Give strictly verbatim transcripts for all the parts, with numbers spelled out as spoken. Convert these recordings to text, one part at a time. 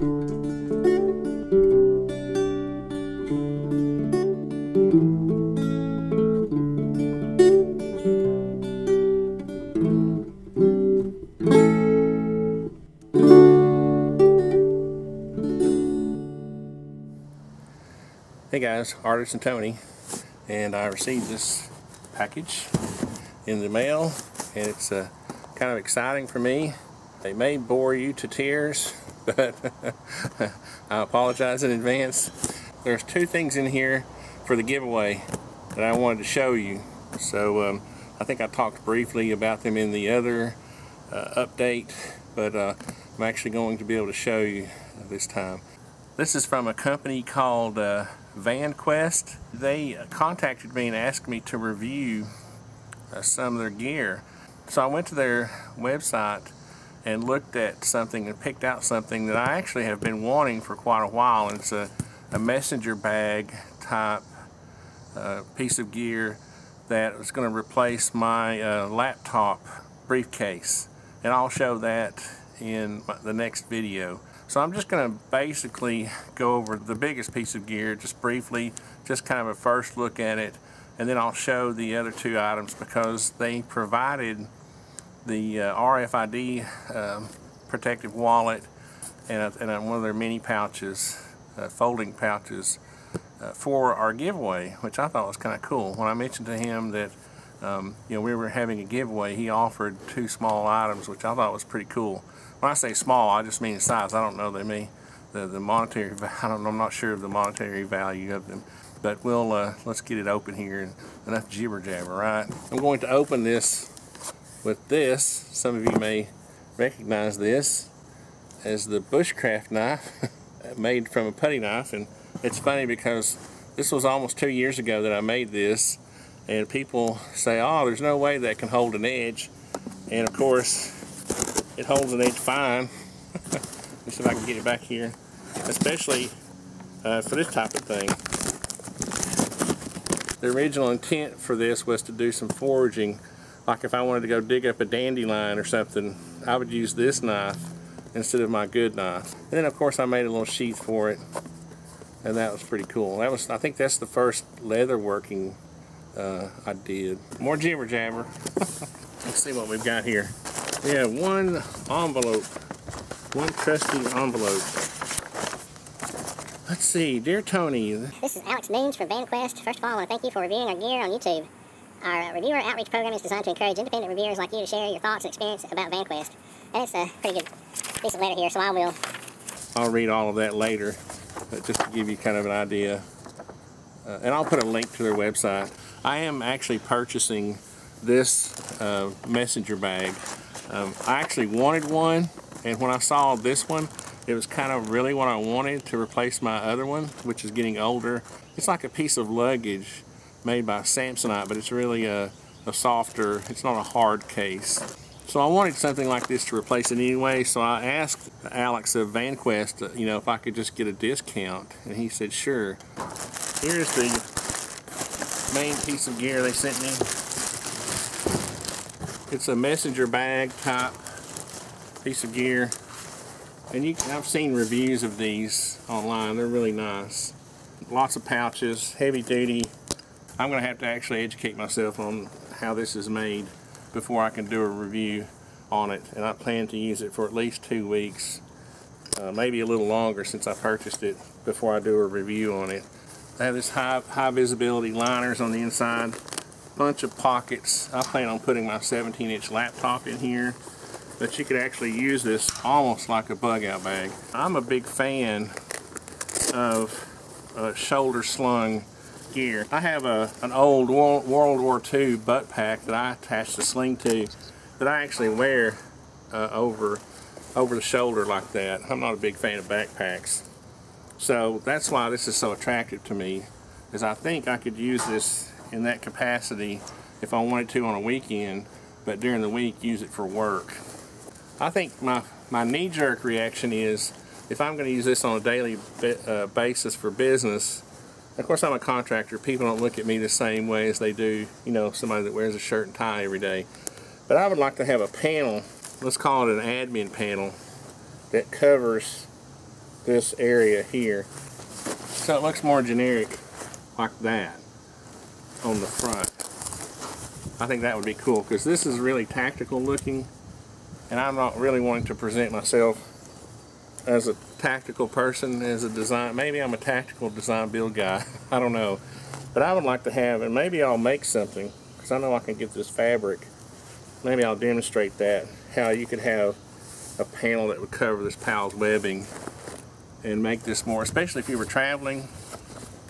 Hey guys, ArtisanTony, and I received this package in the mail, and it's uh, kind of exciting for me. They may bore you to tears, but I apologize in advance. There's two things in here for the giveaway that I wanted to show you. So um, I think I talked briefly about them in the other uh, update, but uh, I'm actually going to be able to show you this time. This is from a company called uh, VanQuest. They contacted me and asked me to review uh, some of their gear. So I went to their website and looked at something and picked out something that I actually have been wanting for quite a while. And it's a, a messenger bag type uh, piece of gear that was going to replace my uh, laptop briefcase. And I'll show that in the next video. So I'm just going to basically go over the biggest piece of gear just briefly, just kind of a first look at it, and then I'll show the other two items because they provided the uh, R F I D um, protective wallet and, a, and a, one of their mini pouches, uh, folding pouches, uh, for our giveaway, which I thought was kind of cool. When I mentioned to him that um, you know, we were having a giveaway, he offered two small items, which I thought was pretty cool. When I say small, I just mean the size. I don't know they mean the, the monetary. I don't, I'm not sure of the monetary value of them, but we'll uh, let's get it open here. And enough jibber jabber, right? I'm going to open this with this. Some of you may recognize this as the bushcraft knife made from a putty knife, and it's funny because this was almost two years ago that I made this, and people say, "Oh, there's no way that can hold an edge," and of course, it holds an edge fine. Let's see if I can get it back here, especially uh, for this type of thing. The original intent for this was to do some foraging. Like if I wanted to go dig up a dandelion or something, I would use this knife instead of my good knife. And then of course I made a little sheath for it, and that was pretty cool. That was, I think that's the first leather working uh, I did. More jibber jabber. Let's see what we've got here. We have one envelope, one trusty envelope. Let's see, dear Tony. This is Alex Nunes from VanQuest. First of all, I want to thank you for reviewing our gear on YouTube. Our reviewer outreach program is designed to encourage independent reviewers like you to share your thoughts and experience about VanQuest. And it's a pretty good piece of letter here, so I will. I'll read all of that later, but just to give you kind of an idea. Uh, and I'll put a link to their website. I am actually purchasing this uh, messenger bag. Um, I actually wanted one, and when I saw this one, it was kind of really what I wanted to replace my other one, which is getting older. It's like a piece of luggage made by Samsonite, but it's really a, a softer, it's not a hard case. So I wanted something like this to replace it anyway, so I asked Alex of VanQuest, you know, if I could just get a discount, and he said, sure. Here's the main piece of gear they sent me. It's a messenger bag type piece of gear, and you, I've seen reviews of these online. They're really nice. Lots of pouches, heavy duty. I'm going to have to actually educate myself on how this is made before I can do a review on it, and I plan to use it for at least two weeks, uh, maybe a little longer since I purchased it, before I do a review on it. They have this high, high visibility liners on the inside. Bunch of pockets. I plan on putting my seventeen inch laptop in here, but you could actually use this almost like a bug out bag. I'm a big fan of uh, shoulder slung gear. I have a, an old World War Two butt pack that I attach the sling to that I actually wear uh, over, over the shoulder like that. I'm not a big fan of backpacks, so that's why this is so attractive to me, is I think I could use this in that capacity if I wanted to on a weekend, but during the week use it for work. I think my, my knee-jerk reaction is, if I'm going to use this on a daily uh, basis for business, of course I'm a contractor, people don't look at me the same way as they do, you know, somebody that wears a shirt and tie every day. But I would like to have a panel, let's call it an admin panel, that covers this area here, so it looks more generic like that on the front. I think that would be cool, because this is really tactical looking, and I'm not really wanting to present myself as a tactical person, as a design. Maybe I'm a tactical design build guy. I don't know, but I would like to have, and maybe I'll make something, because I know I can get this fabric. Maybe I'll demonstrate that, how you could have a panel that would cover this PALS webbing and make this more, especially if you were traveling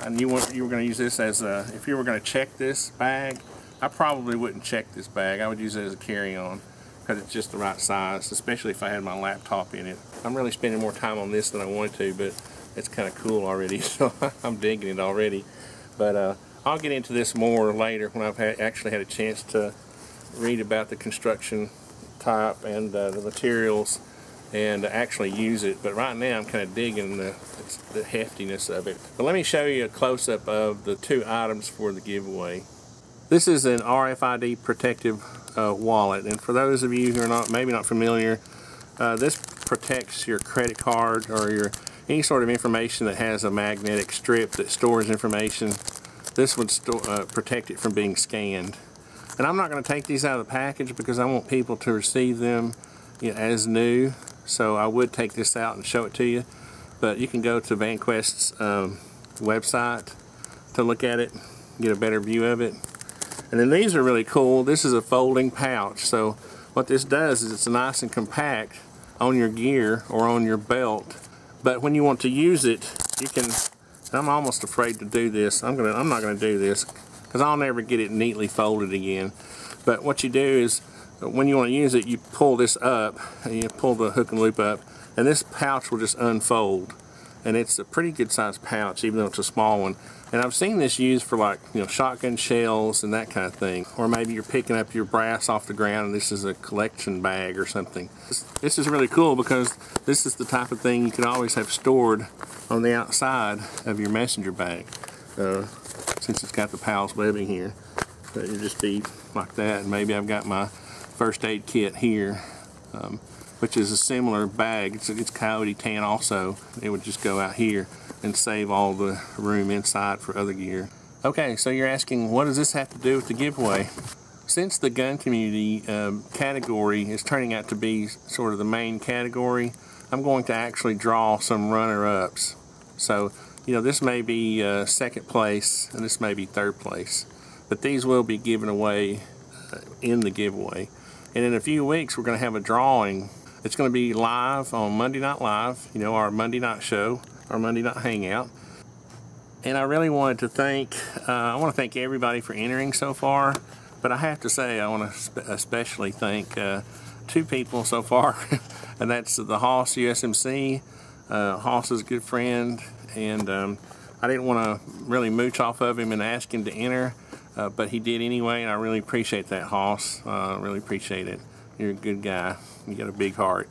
and you want, you were going to use this as a, if you were going to check this bag. I probably wouldn't check this bag. I would use it as a carry-on, because it's just the right size, especially if I had my laptop in it. I'm really spending more time on this than I wanted to, but it's kind of cool already, so I'm digging it already. But uh, I'll get into this more later when I've had, actually had a chance to read about the construction type and uh, the materials and actually use it. But right now I'm kind of digging the, the heftiness of it. But let me show you a close-up of the two items for the giveaway. This is an R F I D protective uh, wallet, and for those of you who are not maybe not familiar, uh, this protects your credit card or your any sort of information that has a magnetic strip that stores information. This would store, uh, protect it from being scanned. And I'm not going to take these out of the package because I want people to receive them, you know, as new. So I would take this out and show it to you, but you can go to VanQuest's um, website to look at it, get a better view of it. And then these are really cool. This is a folding pouch. So what this does is it's nice and compact on your gear or on your belt. But when you want to use it, you can. I'm almost afraid to do this. I'm gonna. I'm not gonna do this because I'll never get it neatly folded again. But what you do is, when you want to use it, you pull this up and you pull the hook and loop up, and this pouch will just unfold. And it's a pretty good sized pouch, even though it's a small one. And I've seen this used for, like, you know, shotgun shells and that kind of thing. Or maybe you're picking up your brass off the ground and this is a collection bag or something. This, this is really cool because this is the type of thing you can always have stored on the outside of your messenger bag. Uh, since it's got the PALS webbing here. So it'll just be like that. And maybe I've got my first aid kit here, um, which is a similar bag. It's, it's coyote tan also. It would just go out here and save all the room inside for other gear. Okay, so you're asking, what does this have to do with the giveaway? Since the gun community um, category is turning out to be sort of the main category, I'm going to actually draw some runner-ups. So, you know, this may be uh, second place and this may be third place, but these will be given away uh, in the giveaway. And in a few weeks we're going to have a drawing. It's going to be live on Monday Night Live, you know, our Monday night show, our Monday night hangout. And I really wanted to thank, uh, I want to thank everybody for entering so far, but I have to say I want to spe especially thank uh, two people so far, and that's the Hoss U S M C. Uh, Hoss is a good friend, and um, I didn't want to really mooch off of him and ask him to enter, uh, but he did anyway, and I really appreciate that, Hoss. I uh, really appreciate it. You're a good guy. You got a big heart.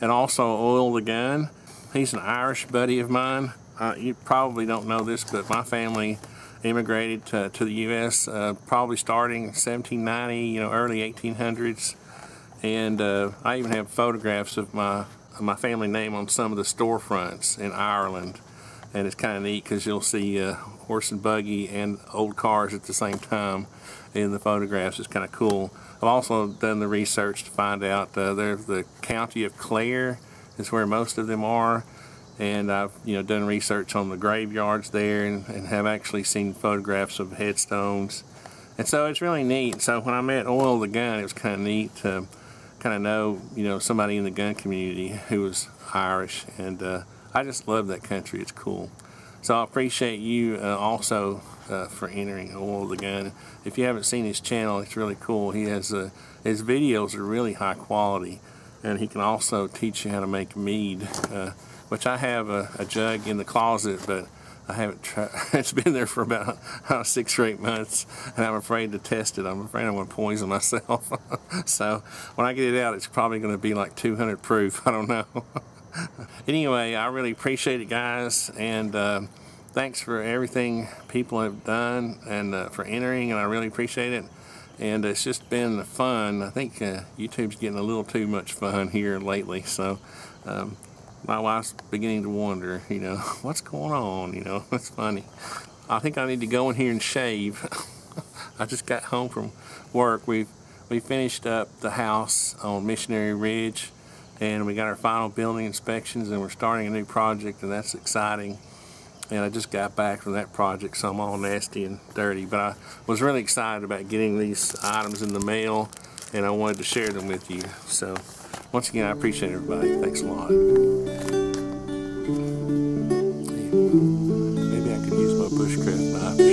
And also Oil the Gun. He's an Irish buddy of mine. Uh, you probably don't know this, but my family immigrated to, to the U S Uh, probably starting seventeen ninety, you know, early eighteen hundreds. And uh, I even have photographs of my my family name on some of the storefronts in Ireland. And it's kind of neat because you'll see uh, horse and buggy and old cars at the same time in the photographs. It's kind of cool. I've also done the research to find out uh, there's the county of Clare. Is where most of them are, and I've, you know, done research on the graveyards there, and, and have actually seen photographs of headstones, and so it's really neat. So when I met Oil the Gun, it was kind of neat to kind of know, you know, somebody in the gun community who was Irish, and uh, I just love that country. It's cool. So I appreciate you uh, also uh, for entering Oil the Gun. If you haven't seen his channel, it's really cool. He has uh, his videos are really high quality. And he can also teach you how to make mead, uh, which I have a, a jug in the closet, but I haven't tried. It's been there for about uh, six or eight months, and I'm afraid to test it. I'm afraid I'm going to poison myself. So when I get it out, it's probably going to be like two hundred proof. I don't know. Anyway, I really appreciate it, guys, and uh, thanks for everything people have done, and uh, for entering, and I really appreciate it. And it's just been fun. I think uh, YouTube's getting a little too much fun here lately, so um, my wife's beginning to wonder, you know, what's going on, you know, it's funny. I think I need to go in here and shave. I just got home from work. We've, we finished up the house on Missionary Ridge, and we got our final building inspections, and we're starting a new project, and that's exciting. And I just got back from that project, so I'm all nasty and dirty. But I was really excited about getting these items in the mail, and I wanted to share them with you. So once again, I appreciate everybody. Thanks a lot. Maybe I could use my bushcraft knife.